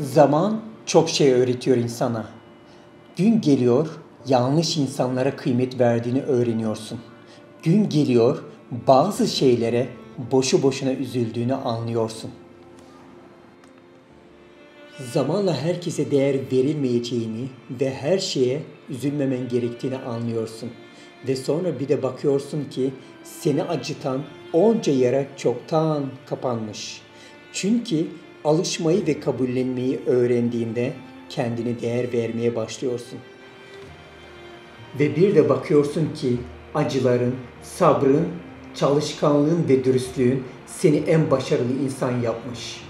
Zaman çok şey öğretiyor insana. Gün geliyor, yanlış insanlara kıymet verdiğini öğreniyorsun. Gün geliyor, bazı şeylere boşu boşuna üzüldüğünü anlıyorsun. Zamanla herkese değer verilmeyeceğini ve her şeye üzülmemen gerektiğini anlıyorsun. Ve sonra bir de bakıyorsun ki seni acıtan onca yara çoktan kapanmış. Çünkü alışmayı ve kabullenmeyi öğrendiğinde kendine değer vermeye başlıyorsun. Ve bir de bakıyorsun ki acıların, sabrın, çalışkanlığın ve dürüstlüğün seni en başarılı insan yapmış.